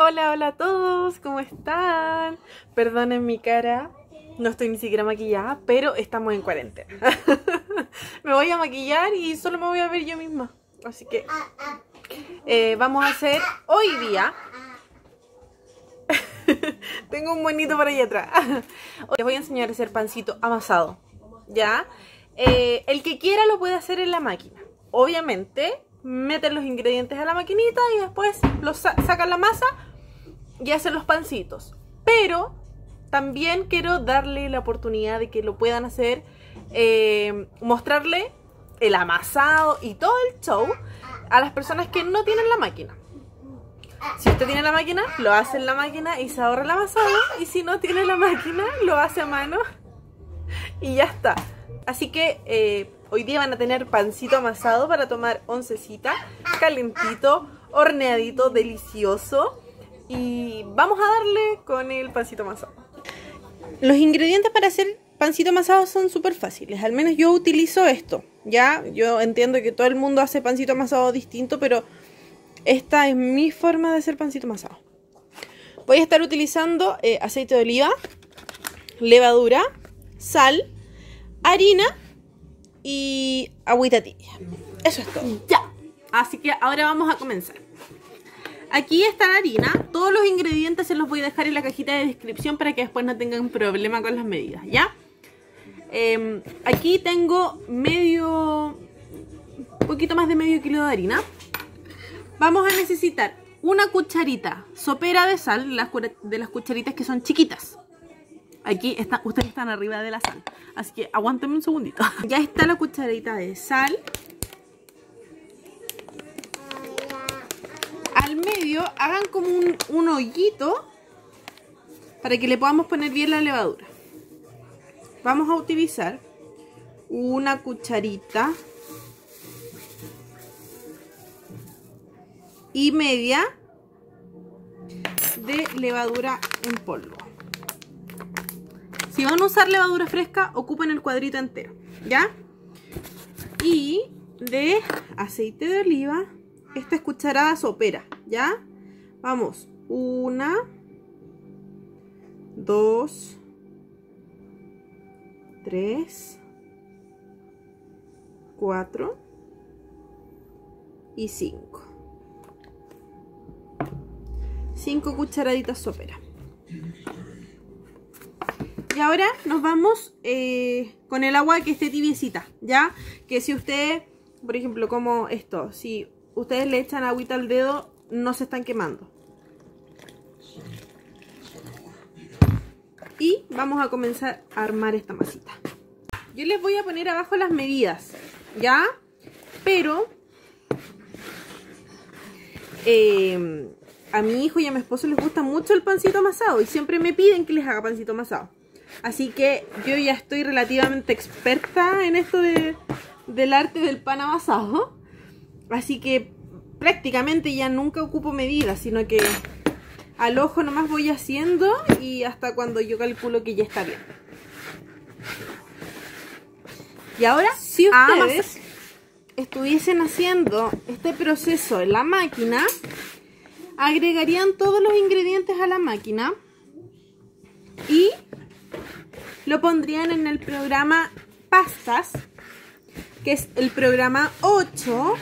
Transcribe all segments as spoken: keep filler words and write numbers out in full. Hola, hola a todos, ¿cómo están? Perdonen mi cara, no estoy ni siquiera maquillada, pero estamos en cuarentena. Me voy a maquillar y solo me voy a ver yo misma. Así que eh, vamos a hacer hoy día... Tengo un bonito por ahí atrás. Les voy a enseñar a hacer pancito amasado, ¿ya? Eh, el que quiera lo puede hacer en la máquina. Obviamente, meten los ingredientes a la maquinita y después los sa sacan la masa y hacen los pancitos. Pero también quiero darle la oportunidad de que lo puedan hacer, eh, mostrarle el amasado y todo el show a las personas que no tienen la máquina. Si usted tiene la máquina, lo hace en la máquina y se ahorra el amasado. Y si no tiene la máquina, lo hace a mano y ya está. Así que eh, hoy día van a tener pancito amasado para tomar oncecita, calentito, horneadito, delicioso. Y vamos a darle con el pancito amasado. Los ingredientes para hacer pancito amasado son súper fáciles. Al menos yo utilizo esto, ¿ya? Yo entiendo que todo el mundo hace pancito amasado distinto, pero... esta es mi forma de hacer pancito amasado. Voy a estar utilizando eh, aceite de oliva, levadura, sal, harina y agüita tibia. Eso es todo. Ya. Así que ahora vamos a comenzar. Aquí está la harina. Todos los ingredientes se los voy a dejar en la cajita de descripción para que después no tengan problema con las medidas, ¿ya? Eh, aquí tengo medio... un poquito más de medio kilo de harina. Vamos a necesitar una cucharita sopera de sal, de las cucharitas que son chiquitas. Aquí está, ustedes están arriba de la sal, así que aguántenme un segundito. Ya está la cucharita de sal. Al medio hagan como un, un hoyito para que le podamos poner bien la levadura. Vamos a utilizar una cucharita y media de levadura en polvo. Si van a usar levadura fresca, ocupen el cuadrito entero, ¿ya? Y de aceite de oliva, esta es cucharada sopera, ¿ya? Vamos, una, dos, tres, cuatro y cinco. cinco cucharaditas sopera. Y ahora nos vamos eh, con el agua que esté tibiecita, ¿ya? Que si ustedes, por ejemplo, como esto, si ustedes le echan agüita al dedo, no se están quemando. Y vamos a comenzar a armar esta masita. Yo les voy a poner abajo las medidas, ¿ya? Pero... Eh, a mi hijo y a mi esposo les gusta mucho el pancito amasado y siempre me piden que les haga pancito amasado. Así que yo ya estoy relativamente experta en esto de, del arte del pan amasado. Así que prácticamente ya nunca ocupo medidas, sino que al ojo nomás voy haciendo y hasta cuando yo calculo que ya está bien. Y ahora, si ustedes estuviesen haciendo este proceso en la máquina... agregarían todos los ingredientes a la máquina y lo pondrían en el programa pastas, que es el programa ocho,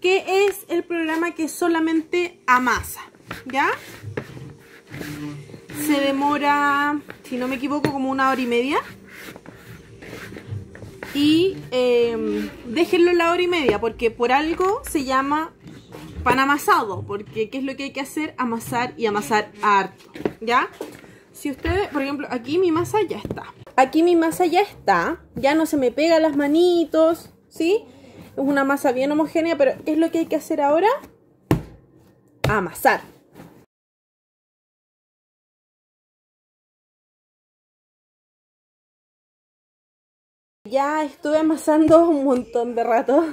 que es el programa que solamente amasa, ¿ya? Se demora, si no me equivoco, como una hora y media. Y eh, déjenlo la hora y media, porque por algo se llama... pan amasado, porque ¿qué es lo que hay que hacer? Amasar y amasar harto, ¿ya? Si ustedes, por ejemplo, aquí mi masa ya está. Aquí mi masa ya está, ya no se me pega las manitos, ¿sí? Es una masa bien homogénea, pero ¿qué es lo que hay que hacer ahora? Amasar. Ya estuve amasando un montón de rato.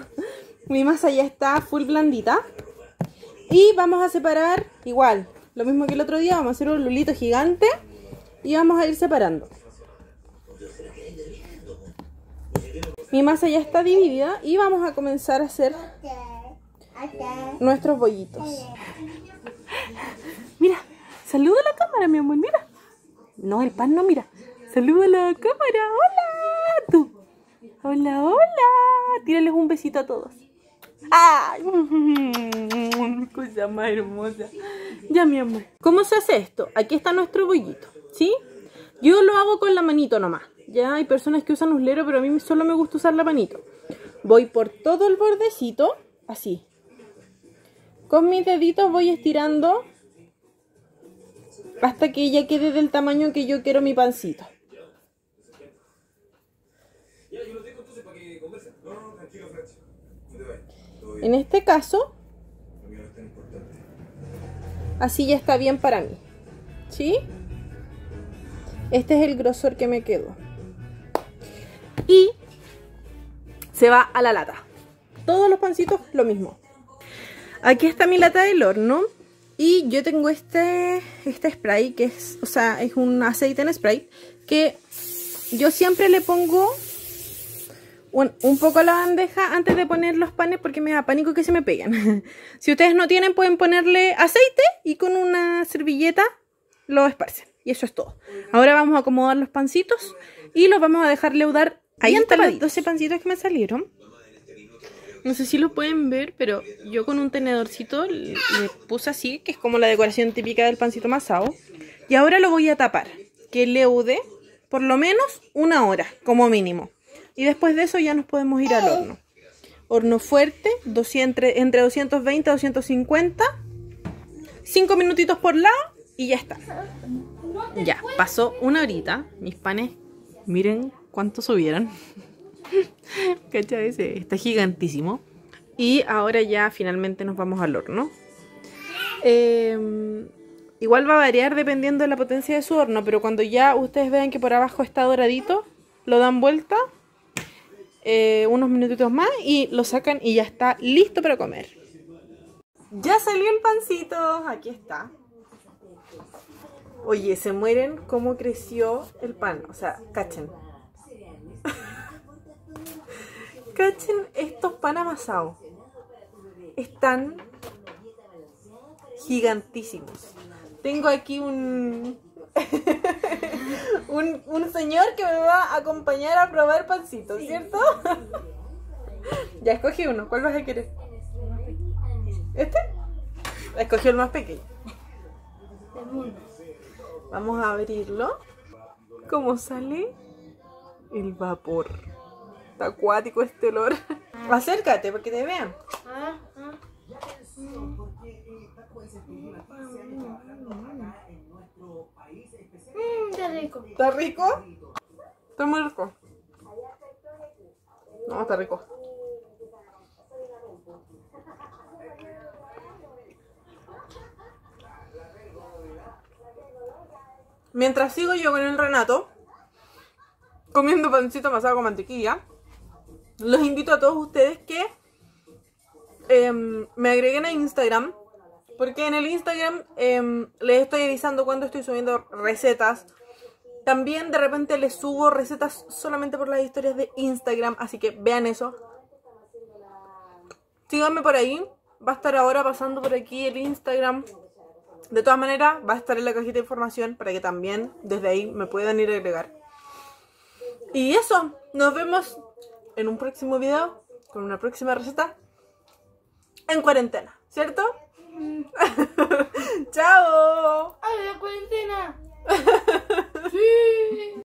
Mi masa ya está full blandita. Y vamos a separar igual, lo mismo que el otro día, vamos a hacer un lulito gigante y vamos a ir separando. Mi masa ya está dividida y vamos a comenzar a hacer nuestros bollitos. Saluda a la cámara, mi amor, mira. No, el pan no, mira. Saluda a la cámara. Hola, tú. Hola, hola. Tírales un besito a todos. ¡Ay! Cosa más hermosa. Ya, mi amor. ¿Cómo se hace esto? Aquí está nuestro bollito, ¿sí? Yo lo hago con la manito nomás. Ya hay personas que usan uslero, pero a mí solo me gusta usar la manito. Voy por todo el bordecito, así. Con mis deditos voy estirando hasta que ya quede del tamaño que yo quiero mi pancito. En este caso, así ya está bien para mí, ¿sí? Este es el grosor que me quedó. Y se va a la lata. Todos los pancitos lo mismo. Aquí está mi lata del horno. Y yo tengo este, este spray que es, o sea, es un aceite en spray que yo siempre le pongo un, un poco a la bandeja antes de poner los panes porque me da pánico que se me peguen. Si ustedes no tienen, pueden ponerle aceite y con una servilleta lo esparcen. Y eso es todo. Ahora vamos a acomodar los pancitos y los vamos a dejar leudar. Ahí están los doce pancitos que me salieron. No sé si lo pueden ver, pero yo con un tenedorcito le puse así, que es como la decoración típica del pancito masao. Y ahora lo voy a tapar, que leude por lo menos una hora, como mínimo. Y después de eso ya nos podemos ir al horno. Horno fuerte, entre doscientos veinte y doscientos cincuenta. cinco minutitos por lado y ya está. Ya, pasó una horita. Mis panes, miren cuánto subieron. ¿Cachai? Está gigantísimo. Y ahora ya finalmente nos vamos al horno. eh, Igual va a variar dependiendo de la potencia de su horno, pero cuando ya ustedes vean que por abajo está doradito, lo dan vuelta eh, unos minutitos más y lo sacan y ya está listo para comer. Ya salió el pancito, aquí está. Oye, se mueren cómo creció el pan. O sea, cachen. Cachen estos pan amasados. Están gigantísimos. Tengo aquí un, un un señor que me va a acompañar a probar pancitos, ¿cierto? Ya escogí uno. ¿Cuál vas a querer? ¿Este? Escogí el más pequeño. Vamos a abrirlo. ¿Cómo sale? El vapor. Está acuático este olor. Acércate para que te vean. Mm, está rico. ¿Está rico? Está muy rico. No, está rico. Mientras sigo yo con el Renato comiendo pancito amasado con mantequilla, los invito a todos ustedes que eh, me agreguen a Instagram, porque en el Instagram eh, les estoy avisando cuando estoy subiendo recetas. También de repente les subo recetas solamente por las historias de Instagram, así que vean eso. Síganme por ahí. Va a estar ahora pasando por aquí el Instagram. De todas maneras, va a estar en la cajita de información para que también desde ahí me puedan ir a agregar. Y eso, nos vemos en un próximo video con una próxima receta en cuarentena, ¿cierto?